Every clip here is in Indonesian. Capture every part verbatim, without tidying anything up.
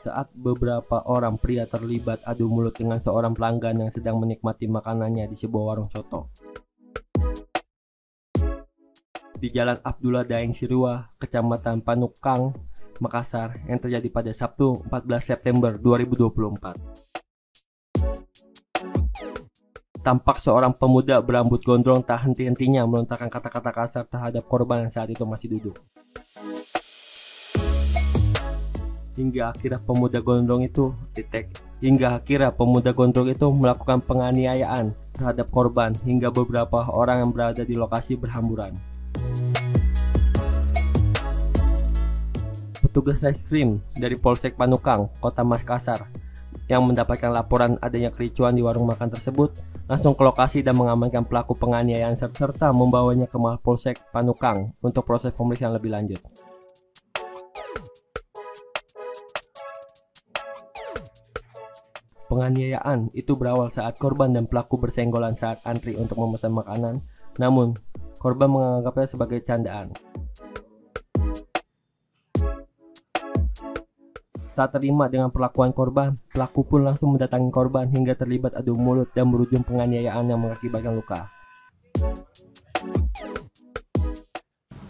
Saat beberapa orang pria terlibat adu mulut dengan seorang pelanggan yang sedang menikmati makanannya di sebuah warung coto di Jalan Abdullah Daeng Sirua, Kecamatan Panukang, Makassar yang terjadi pada Sabtu empat belas September dua ribu dua puluh empat. Tampak seorang pemuda berambut gondrong tak henti-hentinya melontarkan kata-kata kasar terhadap korban yang saat itu masih duduk. Hingga akhirnya pemuda gondrong itu ditek. Hingga akhirnya pemuda gondrong itu melakukan penganiayaan terhadap korban hingga beberapa orang yang berada di lokasi berhamburan. Petugas Reskrim dari Polsek Panukang, Kota Makassar, yang mendapatkan laporan adanya kericuan di warung makan tersebut langsung ke lokasi dan mengamankan pelaku penganiayaan serta membawanya ke Mapolsek Panukang untuk proses pemeriksaan lebih lanjut. Penganiayaan itu berawal saat korban dan pelaku bersenggolan saat antri untuk memesan makanan, namun korban menganggapnya sebagai candaan. Tak terima dengan perlakuan korban, pelaku pun langsung mendatangi korban hingga terlibat adu mulut dan berujung penganiayaan yang mengakibatkan luka.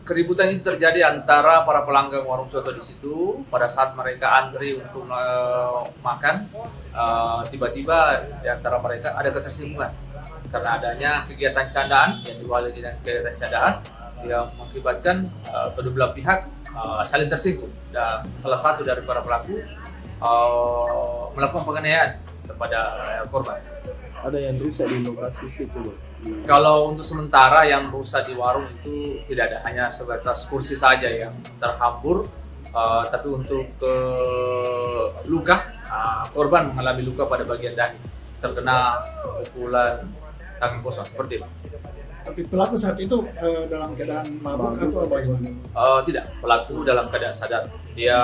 Keributan ini terjadi antara para pelanggan warung coto di situ pada saat mereka antri untuk uh, makan. Tiba-tiba uh, di antara mereka ada ketersinggungan karena adanya kegiatan candaan yang diawali dengan kegiatan candaan yang mengakibatkan uh, kedua belah pihak Uh, saling tersinggung dan salah satu dari para pelaku uh, melakukan penganiayaan kepada uh, korban. Ada yang rusak di lokasi situ? Kalau untuk sementara yang rusak di warung itu tidak ada, hanya sebatas kursi saja yang terhambur. Uh, tapi untuk uh, luka, uh, korban mengalami luka pada bagian dahi, terkena pukulan tangan kosong seperti itu. Tapi pelaku saat itu uh, dalam keadaan mabuk atau bagaimana? Uh, tidak, pelaku dalam keadaan sadar. Dia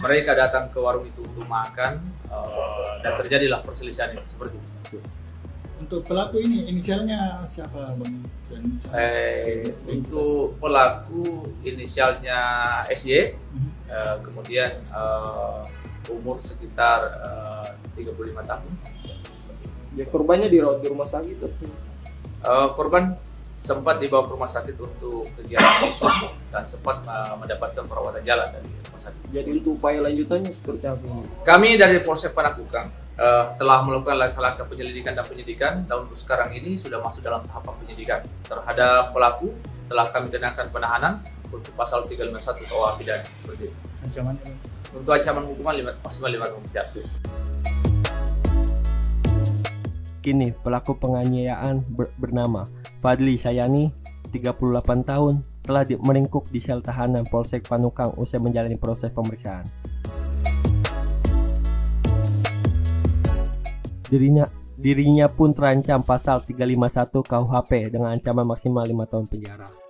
mereka datang ke warung itu untuk makan uh, dan terjadilah perselisihan itu seperti itu. Untuk pelaku ini inisialnya siapa, Bang? Dan eh, untuk pelaku inisialnya S Y, mm-hmm. uh, kemudian uh, umur sekitar uh, tiga puluh lima tahun. Ya, korbannya dirawat di rumah sakit. Uh, korban sempat dibawa ke rumah sakit untuk kegiatan visum dan sempat uh, mendapatkan perawatan jalan dari rumah sakit. Jadi untuk upaya lanjutannya seperti apa? Kami dari Polsek Panukang uh, telah melakukan langkah-langkah penyelidikan dan penyidikan dan untuk sekarang ini sudah masuk dalam tahapan penyidikan. Terhadap pelaku telah kami kenakan penahanan untuk pasal tiga lima satu K U H P pidana seperti itu. Ancaman? Untuk ancaman hukuman maksimal lima tahun penjara. Kini pelaku penganiayaan ber bernama Fadli Sayani, tiga puluh delapan tahun, telah meringkuk di sel tahanan Polsek Panukang usai menjalani proses pemeriksaan. Dirinya, dirinya pun terancam pasal tiga lima satu K U H P dengan ancaman maksimal lima tahun penjara.